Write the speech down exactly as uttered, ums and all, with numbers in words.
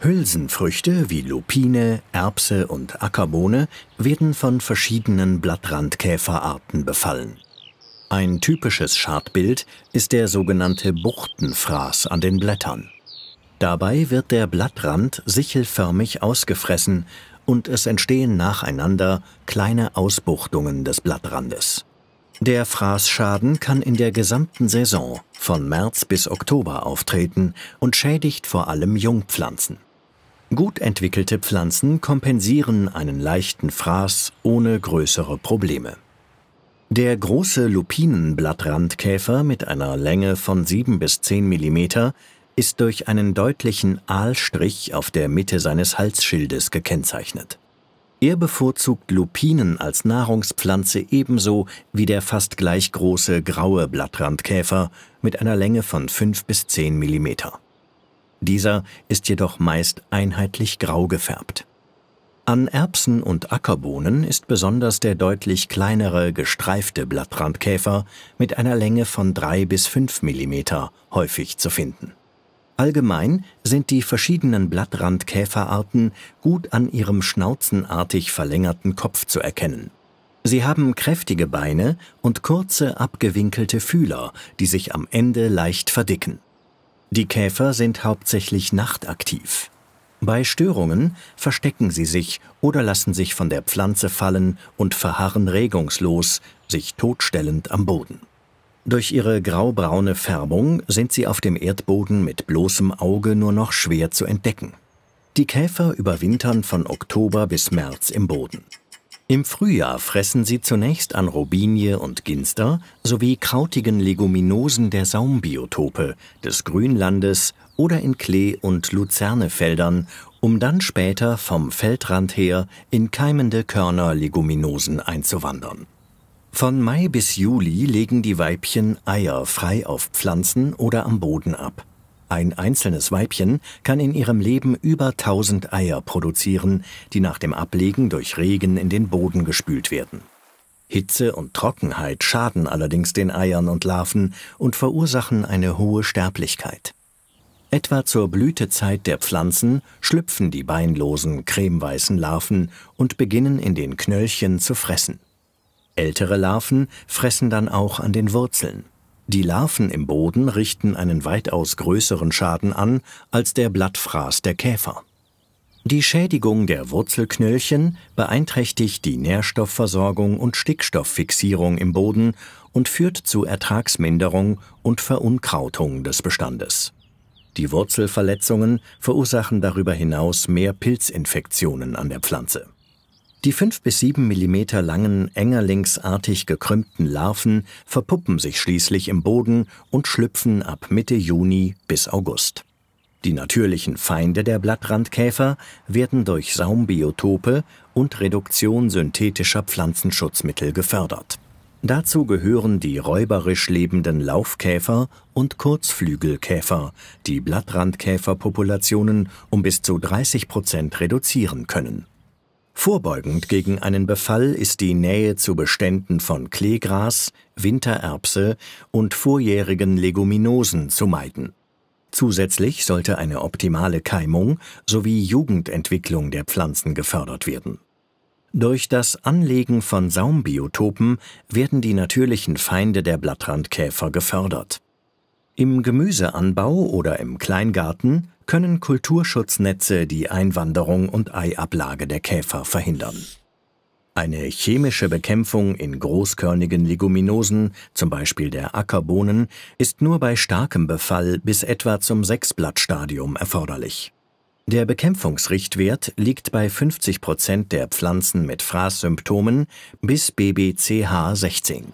Hülsenfrüchte wie Lupine, Erbse und Ackerbohne werden von verschiedenen Blattrandkäferarten befallen. Ein typisches Schadbild ist der sogenannte Buchtenfraß an den Blättern. Dabei wird der Blattrand sichelförmig ausgefressen und es entstehen nacheinander kleine Ausbuchtungen des Blattrandes. Der Fraßschaden kann in der gesamten Saison von März bis Oktober auftreten und schädigt vor allem Jungpflanzen. Gut entwickelte Pflanzen kompensieren einen leichten Fraß ohne größere Probleme. Der große Lupinenblattrandkäfer mit einer Länge von sieben bis zehn Millimeter ist durch einen deutlichen Aalstrich auf der Mitte seines Halsschildes gekennzeichnet. Er bevorzugt Lupinen als Nahrungspflanze ebenso wie der fast gleich große graue Blattrandkäfer mit einer Länge von fünf bis zehn Millimeter. Dieser ist jedoch meist einheitlich grau gefärbt. An Erbsen und Ackerbohnen ist besonders der deutlich kleinere gestreifte Blattrandkäfer mit einer Länge von drei bis fünf Millimeter häufig zu finden. Allgemein sind die verschiedenen Blattrandkäferarten gut an ihrem schnauzenartig verlängerten Kopf zu erkennen. Sie haben kräftige Beine und kurze, abgewinkelte Fühler, die sich am Ende leicht verdicken. Die Käfer sind hauptsächlich nachtaktiv. Bei Störungen verstecken sie sich oder lassen sich von der Pflanze fallen und verharren regungslos, sich totstellend am Boden. Durch ihre graubraune Färbung sind sie auf dem Erdboden mit bloßem Auge nur noch schwer zu entdecken. Die Käfer überwintern von Oktober bis März im Boden. Im Frühjahr fressen sie zunächst an Robinie und Ginster sowie krautigen Leguminosen der Saumbiotope, des Grünlandes oder in Klee- und Luzernefeldern, um dann später vom Feldrand her in keimende Körnerleguminosen einzuwandern. Von Mai bis Juli legen die Weibchen Eier frei auf Pflanzen oder am Boden ab. Ein einzelnes Weibchen kann in ihrem Leben über tausend Eier produzieren, die nach dem Ablegen durch Regen in den Boden gespült werden. Hitze und Trockenheit schaden allerdings den Eiern und Larven und verursachen eine hohe Sterblichkeit. Etwa zur Blütezeit der Pflanzen schlüpfen die beinlosen, cremeweißen Larven und beginnen in den Knöllchen zu fressen. Ältere Larven fressen dann auch an den Wurzeln. Die Larven im Boden richten einen weitaus größeren Schaden an als der Blattfraß der Käfer. Die Schädigung der Wurzelknöllchen beeinträchtigt die Nährstoffversorgung und Stickstofffixierung im Boden und führt zu Ertragsminderung und Verunkrautung des Bestandes. Die Wurzelverletzungen verursachen darüber hinaus mehr Pilzinfektionen an der Pflanze. Die fünf bis sieben Millimeter langen, engerlingsartig gekrümmten Larven verpuppen sich schließlich im Boden und schlüpfen ab Mitte Juni bis August. Die natürlichen Feinde der Blattrandkäfer werden durch Saumbiotope und Reduktion synthetischer Pflanzenschutzmittel gefördert. Dazu gehören die räuberisch lebenden Laufkäfer und Kurzflügelkäfer, die Blattrandkäferpopulationen um bis zu dreißig Prozent reduzieren können. Vorbeugend gegen einen Befall ist die Nähe zu Beständen von Kleegras, Wintererbse und vorjährigen Leguminosen zu meiden. Zusätzlich sollte eine optimale Keimung sowie Jugendentwicklung der Pflanzen gefördert werden. Durch das Anlegen von Saumbiotopen werden die natürlichen Feinde der Blattrandkäfer gefördert. Im Gemüseanbau oder im Kleingarten können Kulturschutznetze die Einwanderung und Eiablage der Käfer verhindern. Eine chemische Bekämpfung in großkörnigen Leguminosen, zum Beispiel der Ackerbohnen, ist nur bei starkem Befall bis etwa zum Sechsblattstadium erforderlich. Der Bekämpfungsrichtwert liegt bei fünfzig Prozent der Pflanzen mit Fraßsymptomen bis B B C H sechzehn.